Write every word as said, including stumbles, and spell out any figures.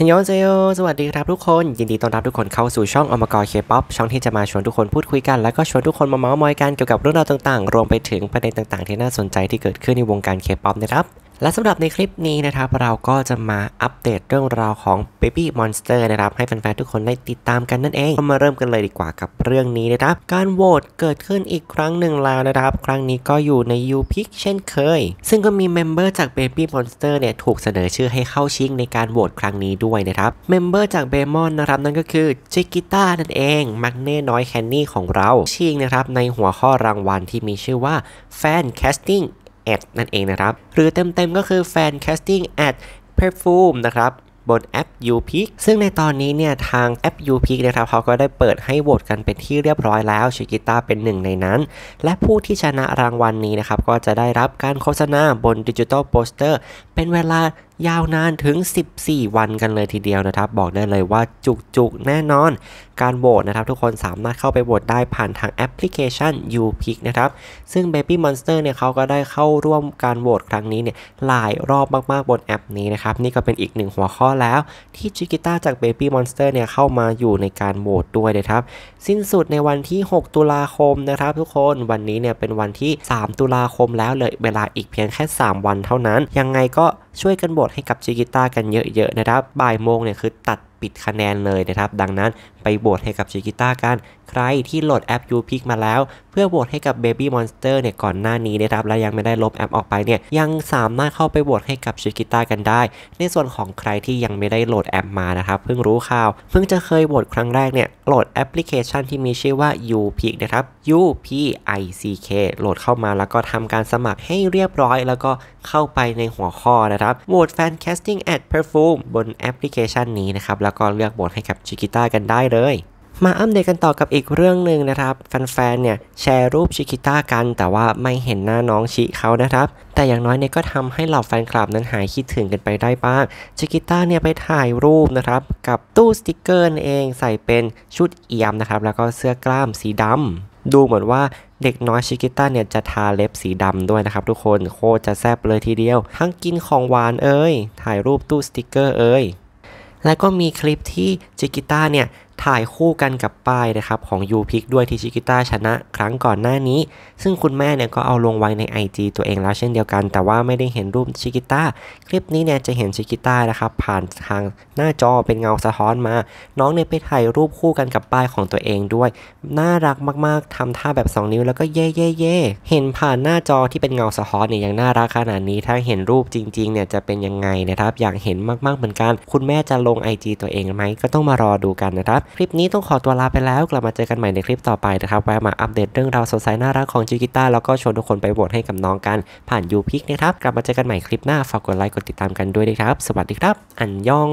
ฮันยองเซโยสวัสดีครับทุกคนยินดีต้อนรับทุกคนเข้าสู่ช่องอมกรเคป๊อปช่องที่จะมาชวนทุกคนพูดคุยกันแล้วก็ชวนทุกคนมาเมาส์มอยกันเกี่ยวกับเรื่องราวต่างๆรวมไปถึงประเด็นต่างๆที่น่าสนใจที่เกิดขึ้นในวงการเคป๊อปนะครับและสำหรับในคลิปนี้นะครับเราก็จะมาอัปเดตเรื่องราวของ Baby Monster นะครับให้แฟนๆทุกคนได้ติดตามกันนั่นเองมาเริ่มกันเลยดีกว่ากับเรื่องนี้นะครับการโหวตเกิดขึ้นอีกครั้งหนึ่งแล้วนะครับครั้งนี้ก็อยู่ใน ยูพิก เช่นเคยซึ่งก็มีเมมเบอร์จาก Baby Monster เนี่ยถูกเสนอชื่อให้เข้าชิงในการโหวตครั้งนี้ด้วยนะครับเมมเบอร์จาก Baemon นะครับนั่นก็คือจิกิต้านั่นเองมักเน่น้อยแคนนี่ของเราชิงนะครับในหัวข้อรางวัลที่มีชื่อว่า Fan Castingนั่นเองนะครับหรือเต็มๆก็คือ Fan Casting at Perfume นะครับบนแอป ยูพิก ซึ่งในตอนนี้เนี่ยทางแอป ยูพิก นะครับเขาก็ได้เปิดให้โหวตกันเป็นที่เรียบร้อยแล้วชิกิต้าเป็นหนึ่งในนั้นและผู้ที่ชนะรางวัล นี้นะครับก็จะได้รับการโฆษณาบนดิจิทัลโปสเตอร์เป็นเวลายาวนานถึงสิบสี่วันกันเลยทีเดียวนะครับบอกได้เลยว่าจุกๆแน่นอนการโหวตนะครับทุกคนสามารถเข้าไปโหวตได้ผ่านทางแอปพลิเคชัน ยูพิก นะครับซึ่ง Baby Monster เนี่ยเขาก็ได้เข้าร่วมการโหวตครั้งนี้เนี่ยหลายรอบมากๆบนแอปนี้นะครับนี่ก็เป็นอีกหนึ่งหัวข้อแล้วที่จิกิต้าจาก Baby Monster เนี่ยเข้ามาอยู่ในการโหวตด้วยนะครับสิ้นสุดในวันที่หกตุลาคมนะครับทุกคนวันนี้เนี่ยเป็นวันที่สามตุลาคมแล้วเลยเวลาอีกเพียงแค่สามวันเท่านั้นยังไงก็ช่วยกันโหวตให้กับจิกิต้ากันเยอะๆนะครับบ่ายโมงเนี่ยคือตัดปิดคะแนนเลยนะครับดังนั้นไปโหวตให้กับจิกิต้ากันใครที่โหลดแอป ยูพิก มาแล้วเพื่อโหวตให้กับ Baby Monster เนี่ยก่อนหน้านี้นะครับและยังไม่ได้ลบแอปออกไปเนี่ยยังสามารถเข้าไปโหวตให้กับจิกิต้ากันได้ในส่วนของใครที่ยังไม่ได้โหลดแอปมานะครับเพิ่งรู้ข่าวเพิ่งจะเคยโหวตครั้งแรกเนี่ยโหลดแอปพลิเคชันที่มีชื่อว่า ยูพิก นะครับ ยูพิก โหลดเข้ามาแล้วก็ทำการสมัครให้เรียบร้อยแล้วก็เข้าไปในหัวข้อนะครับโหวต Fan Casting at Perfume บนแอปพลิเคชันนี้นะครับแล้วก็เลือกโหวตให้กับจิกิต้ากันได้เลยมาอัปเดตกันต่อกับอีกเรื่องหนึ่งนะครับแฟนๆเนี่ยแชร์รูปชิกิต้ากันแต่ว่าไม่เห็นหน้าน้องชิเขานะครับแต่อย่างน้อยเนี่ยก็ทำให้เหล่าแฟนคลับนั้นหายคิดถึงกันไปได้บ้างชิกิต้าเนี่ยไปถ่ายรูปนะครับกับตู้สติกเกอร์เองใส่เป็นชุดเอี่ยมนะครับแล้วก็เสื้อกล้ามสีดำดูเหมือนว่าเด็กน้อยชิกิต้าเนี่ยจะทาเล็บสีดำด้วยนะครับทุกคนโคตรจะแซ่บเลยทีเดียวทั้งกินของหวานเอ้ยถ่ายรูปตู้สติกเกอร์เอ้ยและก็มีคลิปที่จิกิต้าเนี่ยถ่ายคู่กันกับป้ายนะครับของ ยูพิก ด้วยที่จิกิต้าชนะครั้งก่อนหน้านี้ซึ่งคุณแม่เนี่ยก็เอาลงไว้ใน ไอจี ตัวเองแล้วเช่นเดียวกันแต่ว่าไม่ได้เห็นรูปจิกิต้าคลิปนี้เนี่ยจะเห็นจิกิต้านะครับผ่านทางหน้าจอเป็นเงาสะท้อนมาน้องเนี่ยไปถ่ายรูปคู่กันกับป้ายของตัวเองด้วยน่ารักมากๆทำท่าแบบสองนิ้วแล้วก็เย่เย่เย่เห็นผ่านหน้าจอที่เป็นเงาสะท้อนเนี่ยยังน่ารักขนาดนี้ถ้าเห็นรูปจริงๆเนี่ยจะเป็นยังไงนะครับอยากเห็นมากๆเหมือนกันคุณแม่จะลง ไอจี ตัวเองไหมก็ต้องมารอดูกันนะครับคลิปนี้ต้องขอตัวลาไปแล้วกลับมาเจอกันใหม่ในคลิปต่อไปนะครับแวะมาอัปเดตเรื่องราวสดใสน่ารักของจิกิต้าแล้วก็ชวนทุกคนไปโหวตให้กับน้องกันผ่าน ยูพิก นะครับกลับมาเจอกันใหม่คลิปหน้าฝากกดไลค์กดติดตามกันด้วยนะครับสวัสดีครับอันยอง